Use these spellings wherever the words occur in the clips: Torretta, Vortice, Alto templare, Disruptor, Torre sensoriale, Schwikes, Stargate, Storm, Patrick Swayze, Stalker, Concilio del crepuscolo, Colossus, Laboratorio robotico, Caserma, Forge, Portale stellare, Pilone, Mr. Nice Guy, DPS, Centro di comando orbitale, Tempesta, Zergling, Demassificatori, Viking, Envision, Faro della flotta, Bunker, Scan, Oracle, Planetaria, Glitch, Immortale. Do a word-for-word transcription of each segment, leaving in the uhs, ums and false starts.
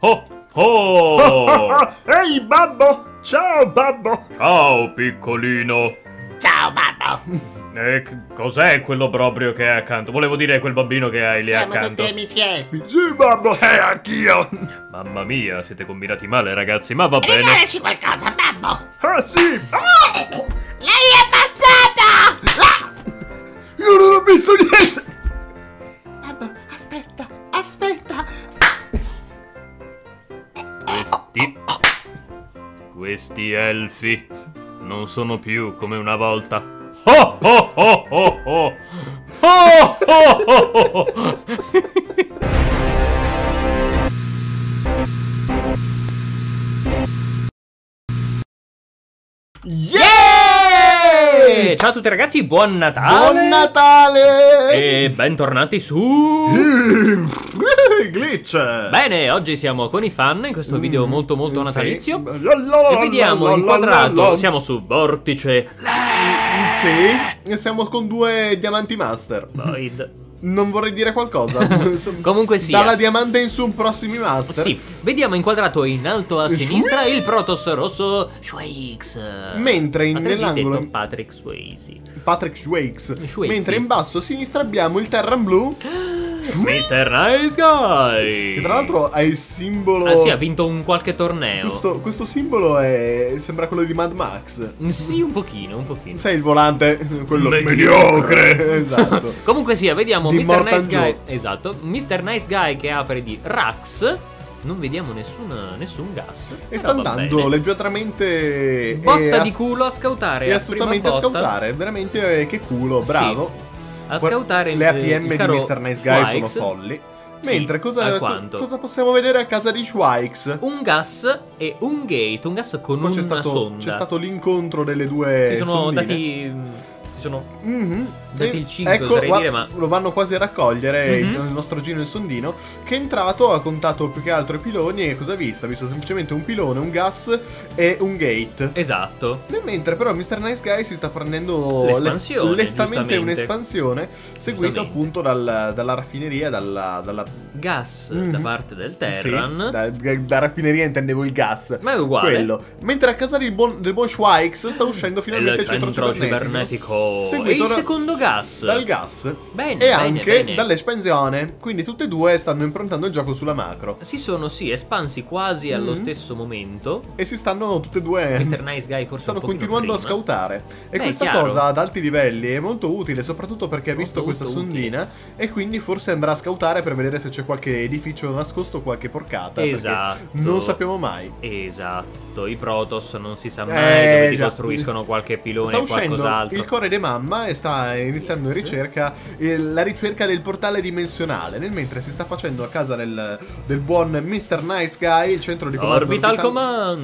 Oh, oh! Oh, oh. Ehi, babbo! Ciao, babbo! Ciao, piccolino! Ciao, babbo! Eh, cos'è quello proprio che è accanto? Volevo dire quel bambino che hai lì Siamo accanto. Siamo tutti amici. Sì, babbo, eh, anch'io. Mamma mia, siete combinati male, ragazzi, ma va bene. Regalaci qualcosa, babbo. Ah, sì. Ah! Lei è ammazzata! Ah! Io non ho visto niente. Babbo, aspetta, aspetta. Questi... Questi elfi non sono più come una volta. Oh oh oh oh oh. Oh oh oh oh oh. Yeah! Ciao a tutti ragazzi, buon Natale. Buon Natale e bentornati su Glitch. Bene, oggi siamo con i fan in questo video molto molto natalizio. E vediamo inquadrato, siamo su Vortice. Sì, siamo con due diamanti master. Void. Non vorrei dire qualcosa. Comunque sì. Dalla diamante in su, prossimi master. Sì, vediamo inquadrato in alto a sinistra il Protoss rosso Schwakes. Mentre nell'angolo Patrick Swayze. Patrick Schwakes. Mentre in basso a sinistra abbiamo il Terran blu. mister Nice Guy, che tra l'altro è il simbolo. Ah sì, ha vinto un qualche torneo. Questo, questo simbolo è... sembra quello di Mad Max. Sì, un pochino, un pochino. Sai il volante, quello mediocre. Esatto. Comunque sì, vediamo mister Nice Guy. Esatto, mister Nice Guy che apre di Rax. Non vediamo nessun, nessun gas. E sta andando leggermente. Botta di culo a scautare. E assolutamente a scautare. Veramente eh, che culo, bravo sì. A scautare le A P M di mister Nice Guy sono folli. Mentre sì, cosa, cosa possiamo vedere a casa di Schwikes? Un gas e un gate, un gas con una stato, sonda. C'è stato l'incontro delle due. Si sono sondine. dati. Si sono mm-hmm. dati il cinque, ecco, oserei dire, ma lo vanno quasi a raccogliere mm-hmm. il nostro giro, il sondino, che è entrato, ha contato più che altro i piloni. E cosa ha visto? Ha visto semplicemente un pilone, un gas e un gate. Esatto. E mentre però mister Nice Guy si sta prendendo lestamente un'espansione, seguito appunto dal, dalla raffineria, dalla, dalla... gas mm-hmm. da parte del Terran. Sì, da, da, da raffineria intendevo il gas, ma è uguale quello. Mentre a casa del buon, del buon Schwikes sta uscendo finalmente il centro, centro cibernetico. E il secondo gas. Dal gas. Bene. E bene, anche dall'espansione. Quindi tutte e due stanno improntando il gioco sulla macro. Si sono, sì, espansi quasi mm. allo stesso momento. E si stanno tutte e due. mister Nice Guy forse stanno continuando prima. a scautare. E Beh, questa cosa ad alti livelli è molto utile, soprattutto perché ha visto questa sondina utile. E quindi forse andrà a scautare per vedere se c'è qualche edificio nascosto o qualche porcata. Esatto. Non sappiamo mai. Esatto. I Protoss non si sa mai eh, dove ti già. costruiscono qualche pilone o qualcos'altro. Il core de mamma e sta iniziando yes. ricerca, eh, la ricerca del portale dimensionale. Nel mentre si sta facendo a casa del, del buon mister Nice Guy il centro di comando Orbital orbitale.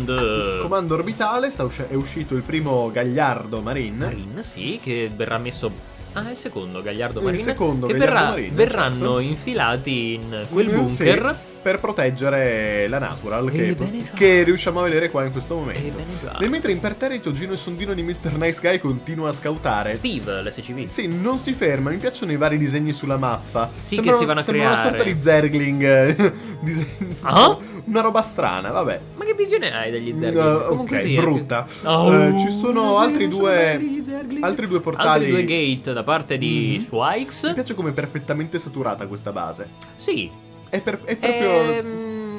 Command. Comando orbitale sta usci è uscito il primo gagliardo Marine. Marine, sì, che verrà messo. Ah, il secondo gagliardo Marine. Il secondo che gagliardo verrà, Marine, verranno certo. infilati in quel bunker. Sì. Per proteggere la natural che, che riusciamo a vedere qua in questo momento. Nel mentre imperterrito Gino e sondino di mister Nice Guy continua a scautare. Steve, l'S C V. Sì, non si ferma. Mi piacciono i vari disegni sulla mappa. Sì, sembra, che si vanno a sembra creare. Sembra una sorta di Zergling. Ah? Una roba strana, vabbè. Ma che visione hai degli Zergling? Uh, Comunque okay, sì, brutta. Oh, uh, ci sono altri due altri due portali. Altri due gate da parte di mm-hmm. Schwikes. Mi piace come è perfettamente saturata questa base. Sì. È, per, è proprio...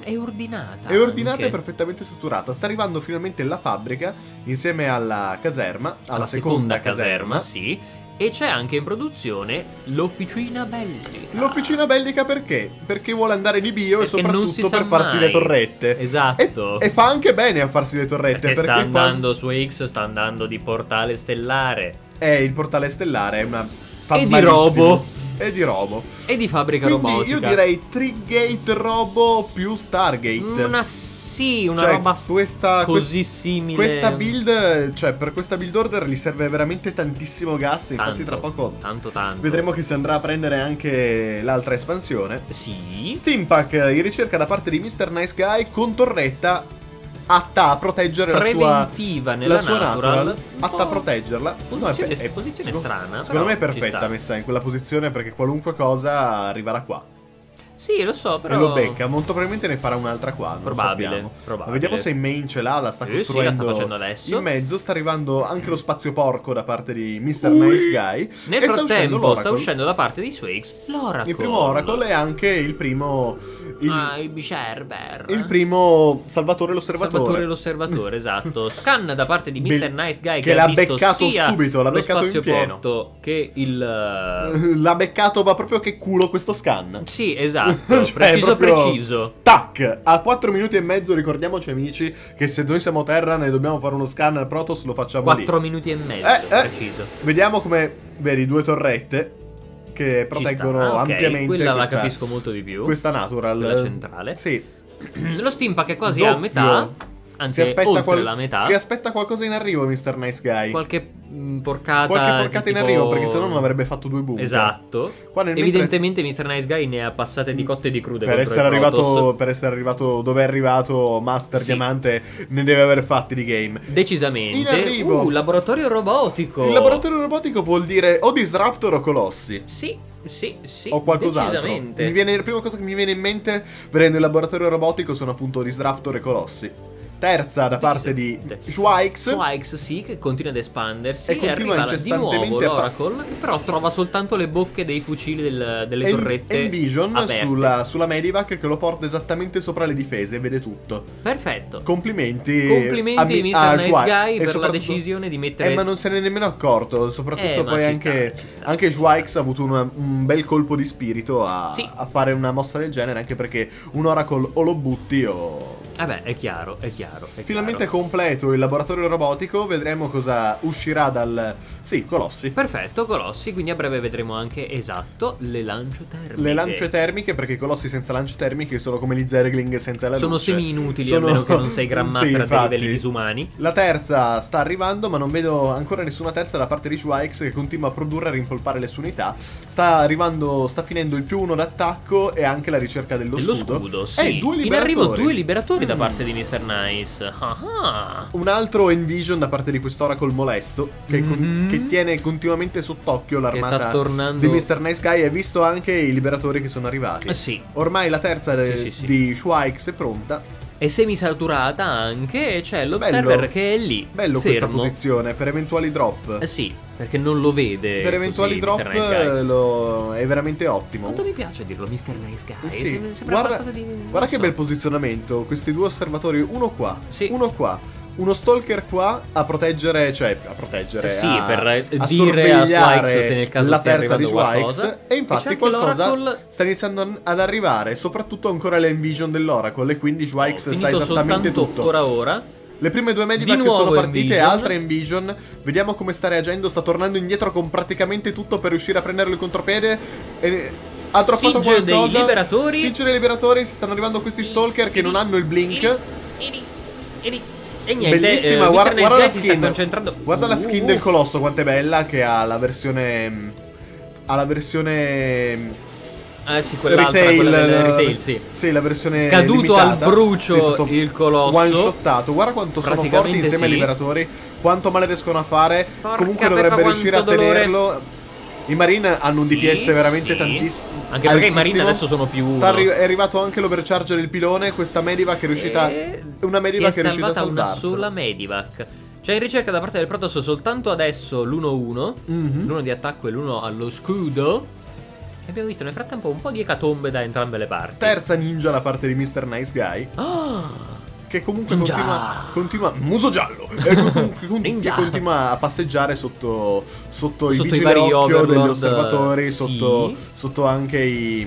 È, è ordinata. È ordinata anche. E perfettamente strutturata. Sta arrivando finalmente la fabbrica insieme alla caserma. Alla, alla seconda, seconda caserma, caserma, sì. E c'è anche in produzione l'officina bellica. L'officina bellica perché? Perché vuole andare di bio perché e soprattutto per farsi mai. le torrette. Esatto. E, e fa anche bene a farsi le torrette. Perché, perché sta perché andando fa... su X, sta andando di portale stellare. Eh, il portale stellare è una... Fa e malissimo. di robo. E di robo. E di fabbrica Quindi robotica. Io direi Trigate Robo più Stargate. Una sì, una cioè, roba questa, così quest simile. Questa build, cioè per questa build order gli serve veramente tantissimo gas. Infatti tanto, tra poco tanto, tanto. vedremo che si andrà a prendere anche l'altra espansione. Sì. Steampack in ricerca da parte di mister Nice Guy con Torretta. Atta a proteggere Preventiva la sua, nella la sua natural, natural Atta a proteggerla. Posizione, no, è, è posizione strana. Secondo me è perfetta messa in quella posizione, perché qualunque cosa arriverà qua. Sì, lo so, però... E lo becca, molto probabilmente ne farà un'altra qua, non probabile, lo probabile. Ma vediamo se in main ce l'ha, la sta eh, costruendo. Sì, la sta facendo adesso. In mezzo sta arrivando anche lo spazio porco da parte di mister Ui. Nice Guy. Nel e frattempo sta uscendo, sta uscendo da parte di Swix l'Oracle. Il primo Oracle è anche il primo... Il, ah, il Bicerber. Il primo Salvatore l'Osservatore. Salvatore l'Osservatore, esatto. Scan da parte di mister Nice Guy che, che l'ha beccato subito, l'ha beccato in pieno. Che il... L'ha beccato, ma proprio che culo questo Scan. Sì, esatto. Cioè, preciso preciso. Tac. A quattro minuti e mezzo, ricordiamoci amici, che se noi siamo Terran e dobbiamo fare uno scan al Protoss lo facciamo quattro lì quattro minuti e mezzo, eh, preciso eh. Vediamo come, vedi, due torrette che proteggono ah, okay. ampiamente quella questa, la capisco molto di più. Questa natural, quella centrale. Sì. Lo steampack è quasi doppio. A metà. Anzi, si aspetta, oltre la metà. Si aspetta qualcosa in arrivo, mister Nice Guy. Qualche porcata. Qualche porcata in tipo... arrivo, perché se no non avrebbe fatto due buchi. Esatto. Evidentemente mentre... mister Nice Guy ne ha passate di cotte e di crude. Per essere, arrivato, per essere arrivato dove è arrivato, Master sì. Diamante ne deve aver fatti di game. Decisamente. In arrivo uh, laboratorio robotico. Il laboratorio robotico vuol dire o Disruptor o Colossi. Sì. Sì, sì, o qualcos'altro. Mi viene, la prima cosa che mi viene in mente vedendo il laboratorio robotico sono appunto Disruptor e Colossi. Terza da parte di Schwikes. Schwikes, sì, che continua ad espandersi. E, e continua incessantemente l'Oracle, che però trova soltanto le bocche dei fucili del, delle en torrette. Envision sulla, sulla Medivac, che lo porta esattamente sopra le difese e vede tutto. Perfetto. Complimenti. Complimenti a mister A nice Guy per la decisione di mettere. Eh, ma non se ne è nemmeno accorto. Soprattutto eh, poi anche, sta, sta, anche Schwikes ha avuto una, un bel colpo di spirito a, sì. a fare una mossa del genere. Anche perché un Oracle o lo butti o. Eh beh, è chiaro, è chiaro. È Finalmente chiaro. completo il laboratorio robotico, vedremo cosa uscirà dal... Sì, Colossi. Perfetto, Colossi, quindi a breve vedremo anche, esatto, le lance termiche. Le lance termiche, perché i Colossi senza lance termiche sono come gli Zergling senza la luce. Sono semi-inutili, sono... a meno che non sei Grandmaster sì, a livelli disumani. La terza sta arrivando, ma non vedo ancora nessuna terza da parte di Schwikes, che continua a produrre e a rimpolpare le sue unità. Sta arrivando, sta finendo il più uno d'attacco e anche la ricerca dello, dello scudo. scudo sì. E due liberatori. In arrivo due liberatori da parte di mister Nice. Aha. Un altro Envision da parte di quest'Oracle molesto che, mm-hmm. con, che tiene continuamente sott'occhio l'armata di mister Nice Guy. E visto anche i liberatori che sono arrivati. Sì. Ormai la terza sì, sì, sì. di Schwikes è pronta. E semisaturata anche. C'è l'Observer che è lì. Bello fermo. Questa posizione per eventuali drop. Eh sì, perché non lo vede. Per eventuali così, drop nice lo... è veramente ottimo. Quanto mi piace dirlo, mister Nice Guy. Sì. Sembra guarda qualcosa di... guarda che so. bel posizionamento. Questi due osservatori, uno qua, sì. uno qua. Uno stalker qua a proteggere, cioè a proteggere, sì, a, per a dire a Schwikes se nel caso la terza di Schwikes. E infatti e qualcosa sta iniziando ad arrivare, soprattutto ancora l'envision dell'Oracle. E quindi Schwikes oh, sa esattamente tutto. Ora ora. Le prime due Medivac sono partite, altre Envision. Vediamo come sta reagendo. Sta tornando indietro con praticamente tutto per riuscire a prenderlo in contropiede. E... ha droppato qualcosa. Dei liberatori. Siege dei liberatori. Stanno arrivando questi stalker che non hanno il blink. E niente, bellissima, eh, guarda, nice guarda la skin. Guarda uh, la skin uh, uh. del Colosso, quanto è bella, che ha la versione ha la versione eh sì, quell'altra, retail, quella retail, sì. Sì, la versione caduto limitata. Al brucio il Colosso. One shottato. Guarda quanto sono forti insieme sì. ai liberatori, quanto male riescono a fare. Porca Comunque pepa, dovrebbe riuscire a dolore. tenerlo. I Marine hanno un sì, D P S veramente sì. tantissimo. Anche perché altissimo. i Marine adesso sono più uno. Sta arri è arrivato anche l'overcharge del pilone. Questa Medivac è riuscita e... Una Medivac si è, è riuscita a salvarsi. Una sola Medivac. C'è in ricerca da parte del Protoss soltanto adesso l'uno uno mm-hmm. L'uno di attacco e l'uno allo scudo. E abbiamo visto nel frattempo un po' di ecatombe da entrambe le parti. Terza ninja da parte di mister Nice Guy. Ah! Che comunque continua, continua muso giallo eh, che continua a passeggiare sotto, sotto, sotto i vigili d'occhio degli osservatori sì. sotto, sotto anche i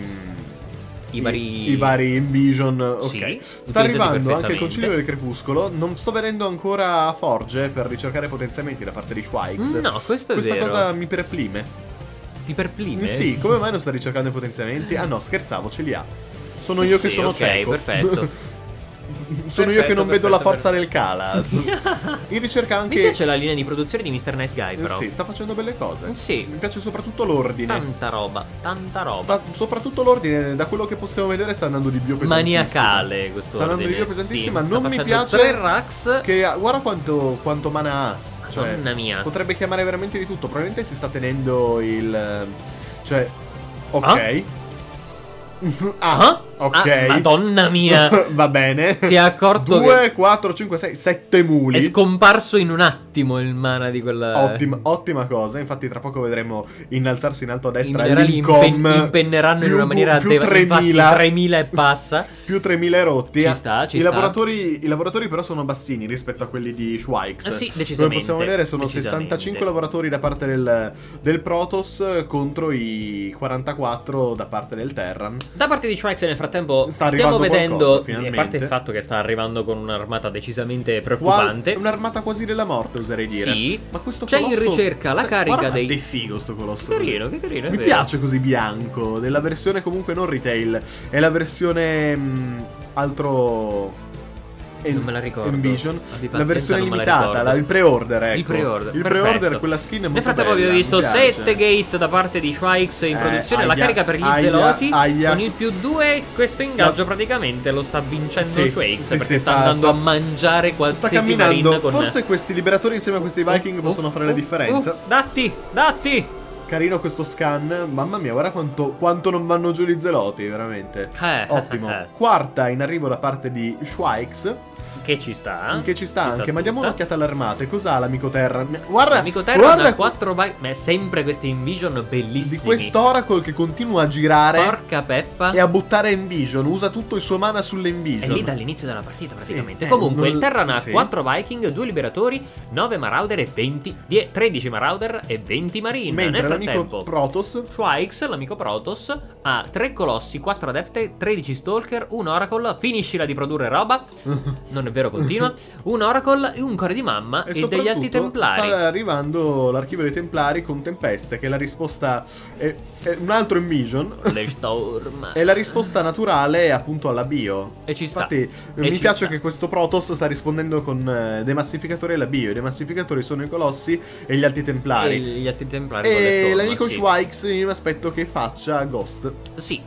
I vari... I, I vari Envision. Sì, ok. Sta arrivando anche il concilio del crepuscolo. Non sto vedendo ancora Forge per ricercare potenziamenti da parte di Schwikes. No, questo è Questa vero. cosa mi perplime. Ti perplime? Sì, come mai non sta ricercando i potenziamenti? Ah no, scherzavo, ce li ha. Sono sì, io che sì, sono okay, cieco. Ok, perfetto. Sono perfetto, io che non perfetto, vedo la forza del cala. In ricerca anche. Mi piace la linea di produzione di mister Nice Guy, però. Sì, sta facendo belle cose. Sì. Mi piace soprattutto l'ordine. Tanta roba, tanta roba. Sta... Soprattutto l'ordine, da quello che possiamo vedere, sta andando di bio pesantissimo. Maniacale questo. Sta andando di bio pesantissima. Sì, non mi piace. Tre Rax. Che guarda quanto, quanto mana ha. Cioè, Madonna mia. Potrebbe chiamare veramente di tutto. Probabilmente si sta tenendo il. Cioè. Ok. Ah? Ah, ok. Ah, Madonna mia. Va bene. Si è accorto due, quattro, cinque, sei, sette muli. È scomparso in un attimo il mana di quella. Ottima, ottima cosa. Infatti tra poco vedremo innalzarsi in alto a destra. I minerali impen impenneranno più, in una maniera devastante. tremila e passa. Più tremila rotti. Ci sta, ci I sta. Lavoratori, I lavoratori però sono bassini rispetto a quelli di Schwikes. Ah, sì, decisamente. Come possiamo vedere sono sessantacinque lavoratori da parte del, del Protoss contro i quarantaquattro da parte del Terran. Da parte di Schwikes nel frattempo sta stiamo vedendo, qualcosa, a parte il fatto che sta arrivando con un'armata decisamente preoccupante. Un'armata quasi della morte, oserei dire. Sì, ma questo c'è in ricerca la carica dei... Che figo sto colosso. Che carino, che carino. Mi piace così bianco, della versione comunque non retail. È la versione mh, altro... En non me la ricordo. Envision, la versione limitata, la, il pre-order, ecco. Il pre-order. Il pre-order, quella skin è molto. Nel frattempo abbiamo visto sette gate da parte di Schwikes in eh, produzione, aia, la carica per gli aia, zeloti aia. con il più due, questo ingaggio praticamente lo sta vincendo sì, Schwikes sì, perché sì, sta, sta andando sta, a mangiare qualsiasi Marine con... Forse questi liberatori insieme a questi Viking oh, possono oh, fare oh, la differenza. Oh, datti, datti. Carino questo scan, mamma mia, guarda quanto, quanto non vanno giù gli zeloti, veramente. Eh, Ottimo. Eh. Quarta in arrivo da parte di Schwikes. Che ci sta. Che ci sta ci anche, sta ma diamo un'occhiata all'armate. Cos'ha l'amico Terran? Guarda, l'amico Terran ha quattro by... Ma è sempre questi Envision bellissimi. Di quest'Oracle che continua a girare. Porca peppa. E a buttare Envision. Usa tutto il suo mana sull'Envision. È lì dall'inizio della partita praticamente. Sì, comunque non... il Terran ha sì. quattro Viking, due Liberatori, nove Marauder e venti... tredici Marauder e venti Marine. Mentre nel frattempo Protoss, Schwikes, l'amico Protoss, ha tre Colossi, quattro Adepte, tredici Stalker, uno Oracle. Finiscila di produrre roba. Non è vero, continua. Un Oracle e un cuore di mamma e, e degli Alti templari. Sta arrivando l'archivio dei templari con Tempeste, che è la risposta. È, è un altro Envision. Le Storm. È la risposta naturale, appunto, alla bio. E ci sta. Infatti, e mi ci piace sta. che questo Protoss sta rispondendo con demassificatori alla bio. I demassificatori sono i Colossi e gli Alti templari. E gli Alti templari. E l'amico sì. Schwikes, io mi aspetto che faccia Ghost. Sì.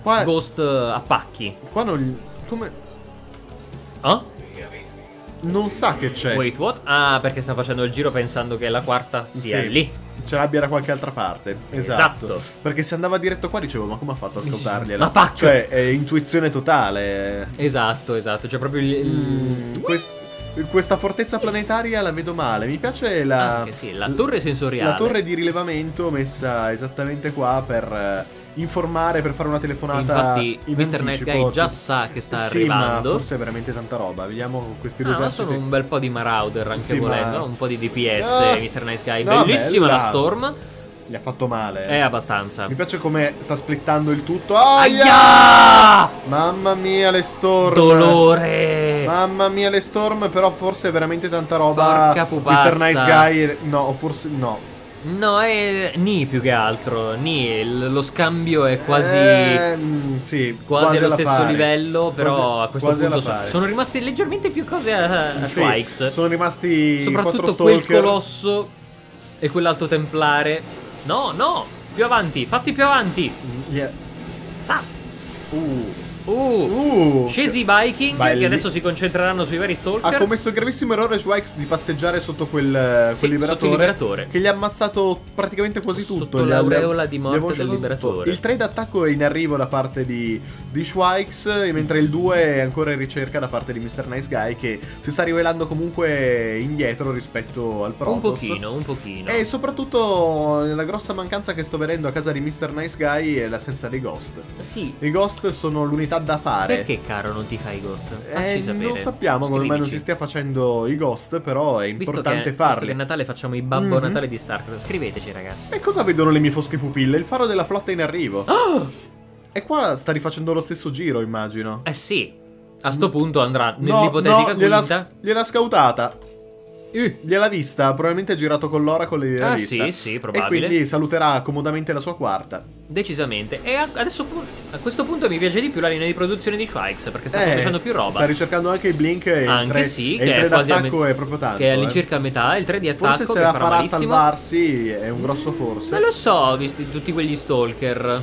Qua... Ghost a pacchi. Qua non. Come. Oh? Non sa che c'è. Wait, what? Ah, perché sta facendo il giro pensando che la quarta sia sì. lì. Ce l'abbia da qualche altra parte. Esatto. esatto. Perché se andava diretto qua dicevo, ma come ha fatto a scoutargliela? Ma pacca! Cioè, è intuizione totale. Esatto, esatto. Cioè, proprio il... Mm, quest... Questa fortezza planetaria la vedo male. Mi piace la... Anche sì, la torre sensoriale. La torre di rilevamento messa esattamente qua per... informare, per fare una telefonata. Infatti in mister Nice Guy già sa che sta sì, arrivando. Ma forse è veramente tanta roba. Vediamo questi due. Ah, ma sono un bel po' di Marauder anche sì, volendo, ma... un po' di D P S ah, mister Nice Guy. No, bellissima bella. La Storm. Gli ha fatto male. È abbastanza. Mi piace come sta splittando il tutto. Aia! Aia! Mamma mia le Storm. Dolore. Mamma mia le Storm. Però forse è veramente tanta roba. Porca pupazza. mister Nice Guy. No, forse no. No, è Ni più che altro. Ni, lo scambio è quasi eh, sì, quasi, quasi allo stesso pari. livello. Però quasi, a questo punto sono, sono rimaste leggermente più cose a, a sì, Schwikes. Sono rimasti soprattutto quel colosso e quell'alto templare. No, no, più avanti, fatti più avanti yeah. ah. Uh Uh, uh, scesi i Viking belli. Che adesso si concentreranno sui vari Stalker. Ha commesso il gravissimo errore Schwikes di passeggiare sotto quel, sì, quel liberatore, sotto il liberatore, che gli ha ammazzato praticamente quasi sotto tutto. Sotto l'aureola di morte del liberatore tutto. Il tre d'attacco è in arrivo da parte di, di Schwikes sì. Mentre il due è ancora in ricerca da parte di mister Nice Guy, che si sta rivelando comunque indietro rispetto al Protoss. Un pochino, un pochino. E soprattutto la grossa mancanza che sto vedendo a casa di mister Nice Guy è l'assenza dei Ghost. Sì. I Ghost sono l'unità da fare. Perché caro non ti fai i Ghost? Eh, non sappiamo come mai non si stia facendo i Ghost, però è importante visto che, farli. Visto che a Natale facciamo i Babbo mm-hmm. Natale di Stark. Scriveteci ragazzi. E cosa vedono le mie fosche pupille? Il faro della flotta in arrivo. Oh! E qua sta rifacendo lo stesso giro immagino. Eh sì. A sto punto andrà nell'ipotetica no, no, quinta. Gliel'ha scautata. Uh. Gliel'ha vista, probabilmente ha girato con l'Oracle e l'ha ah, vista. Sì, sì, probabile. E quindi saluterà comodamente la sua quarta. Decisamente. E adesso a questo punto mi piace di più la linea di produzione di Schwikes, perché sta eh, facendo più roba. Sta ricercando anche i Blink e anche il tre, sì, e che il tre d'attacco è proprio tanto. Che è all'incirca a metà, il tre di attacco. Forse se la farà malissimo. salvarsi è un grosso forse. Non lo so, visti tutti quegli Stalker.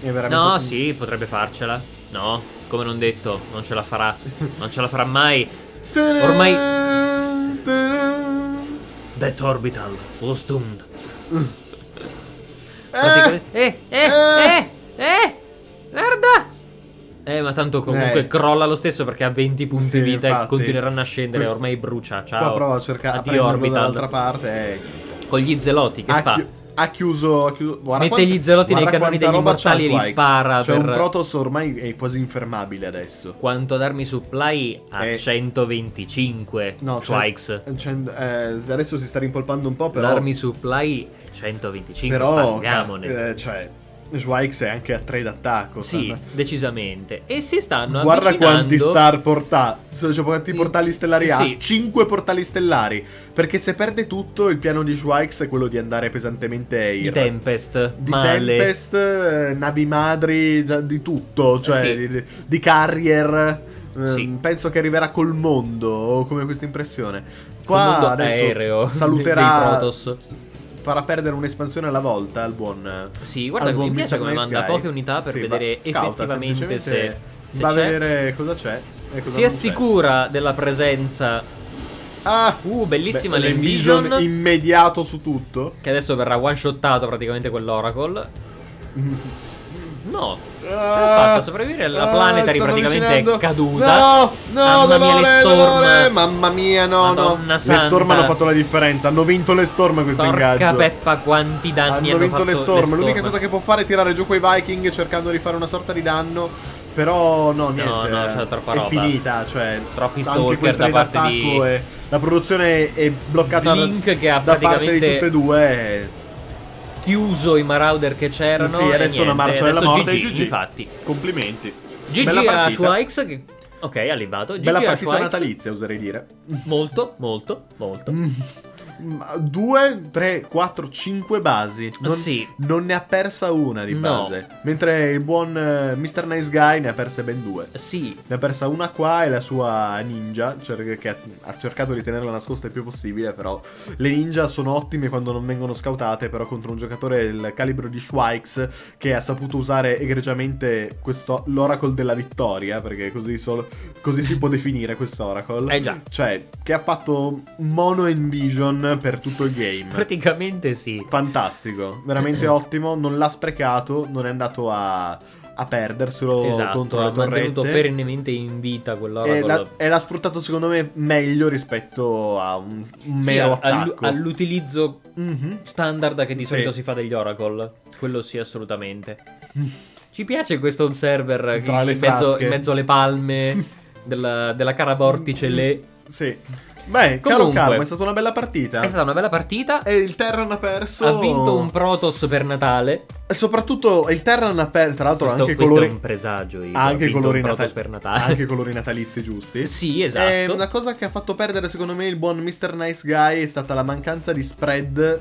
È veramente no, sì, potrebbe farcela. No, come non detto, non ce la farà. Non ce la farà mai. Ormai... Death Orbital, lo stunned. Eh, eh, eh, eh, eh, eh, Eh, ma tanto comunque eh. crolla lo stesso perché ha venti punti sì, vita infatti. E continueranno a scendere. Questo... ormai brucia. Ciao. Qua prova a cercare di orbital dall'altra parte. Eh. Con gli zeloti che ha fa? Chi... Ha chiuso. Ha chiuso... Mette quanta... gli zeloti nei cannoni degli immortali e li spara. Cioè, per... un Protoss ormai è quasi infermabile adesso. Quanto d'armi supply a eh. centoventicinque. No, Twikes. Eh, adesso si sta rimpolpando un po'. Però. L'armi supply centoventicinque. Però. Eh, cioè. Zwix è anche a tre d'attacco. Sì, stanno... decisamente. E si stanno Guarda avvicinando... quanti star portali. Cioè, quanti portali stellari ha? Sì. cinque portali stellari. Perché se perde tutto, il piano di Zwix è quello di andare pesantemente air. Di Tempest. Di male. Tempest, eh, navi madri, di tutto. Cioè, sì. di, di carrier. Eh, sì. Penso che arriverà col mondo. Ho come questa impressione. Qua mondo aereo. Saluterà... dei Protoss. Farà perdere un'espansione alla volta al buon... Sì, guarda, mi piace come manda poche unità per sì, vedere scouta, effettivamente se, se va a vedere cosa c'è. Si assicura della presenza... Ah! Uh, bellissima l'Envision. Immediato su tutto. Che adesso verrà one-shottato praticamente quell'Oracle. No, ce l'ho fatta, sopravvivere alla planetary praticamente avvicinando. È caduta. No, no, mamma dolore, mia, le storm. Dolore. Mamma mia, no, Madonna no. Santa. Le storm hanno fatto la differenza, hanno vinto le storm questo Porca ingaggio. Porca peppa, quanti danni hanno, hanno vinto fatto le storm. storm. L'unica cosa che può fare è tirare giù quei Viking cercando di fare una sorta di danno. Però no, niente, no, no, c'è troppa roba. È finita, cioè troppi stalker da parte di... E... La produzione è bloccata Blink, che ha da parte di tutte e due. Chiuso i Marauder che c'erano. Sì, adesso una marciarella morta G G, G G. Infatti. Complimenti. G G a Schweiz che... Ok, arrivato. G G Bella partita Schweiz. natalizia, oserei dire. Molto, molto, molto. Mm. due, tre, quattro, cinque basi. Non, sì. non ne ha persa una di base. No. Mentre il buon uh, mister Nice Guy ne ha perse ben due. Sì. Ne ha persa una qua e la sua ninja, cioè, che ha, ha cercato di tenerla nascosta il più possibile, però le ninja sono ottime quando non vengono scoutate, però contro un giocatore del calibro di Schweiz che ha saputo usare egregiamente questo l'Oracle della vittoria, perché così, solo, così si può definire questo Oracle. Eh già. Cioè, che ha fatto mono Envision per tutto il game. Praticamente sì. Fantastico, veramente ottimo. Non l'ha sprecato, non è andato a, a perderselo esatto, contro la torrette. Esatto, ha mantenuto perennemente in vita quella e, la, e l'ha sfruttato secondo me meglio rispetto a un, un sì, mero attacco. All'utilizzo mm-hmm. standard che di sì. solito si fa degli Oracle. Quello sì, assolutamente. Ci piace questo observer Tra in, le in, mezzo, in mezzo alle palme della, della cara vortice mm-hmm. le... Sì. Beh, comunque, caro Carmo, è stata una bella partita. È stata una bella partita. E il Terran ha perso. Ha vinto un Protoss per Natale. E soprattutto il Terran ha perso. Tra l'altro, anche questo colori... è un presagio. Io. Anche, colori un Protoss per Natale. anche colori natalizi, giusti? Sì, esatto. E una cosa che ha fatto perdere, secondo me, il buon mister Nice Guy è stata la mancanza di spread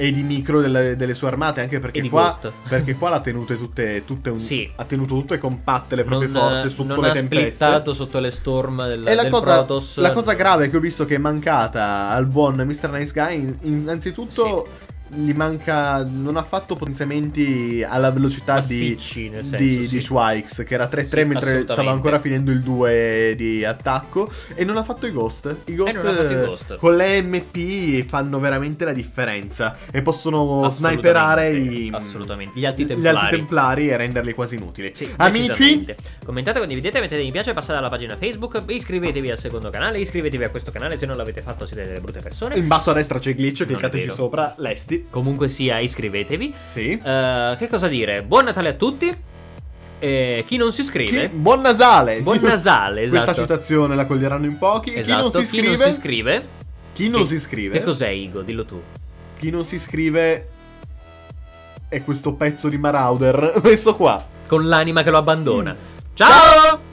e di micro delle, delle sue armate, anche perché qua, perché qua l'ha tenute tutte, tutte un, sì. ha tenuto tutte compatte le proprie non, forze sotto le tempeste. Non ha splittato sotto le storm del, e la del cosa, Protoss. La cosa grave che ho visto che è mancata al buon mister Nice Guy, innanzitutto sì. gli manca, non ha fatto potenziamenti alla velocità Massicci, di, nel senso, di, sì. di Schwikes, che era tre tre sì, mentre stava ancora finendo il due di attacco, e non ha fatto i Ghost. I Ghost, eh, i Ghost. con le M P fanno veramente la differenza e possono sniperare i, assolutamente. Gli, alti gli alti templari e renderli quasi inutili. Sì, amici, commentate, condividete, mettete mi piace, passate alla pagina Facebook, iscrivetevi al secondo canale, iscrivetevi a questo canale se non l'avete fatto, siete delle brutte persone. In basso a destra c'è Glitch, cliccateci sopra, lesti. Comunque sia, iscrivetevi. Sì. Uh, che cosa dire? Buon Natale a tutti. E chi non si iscrive, chi... buon Nasale. Buon Nasale, esatto. Questa citazione la coglieranno in pochi. Esatto. Chi non si iscrive, chi non si iscrive. Chi non si iscrive. Che cos'è, Igo? Dillo tu. Chi non si iscrive è questo pezzo di Marauder messo qua con l'anima che lo abbandona. Mm. Ciao. Ciao!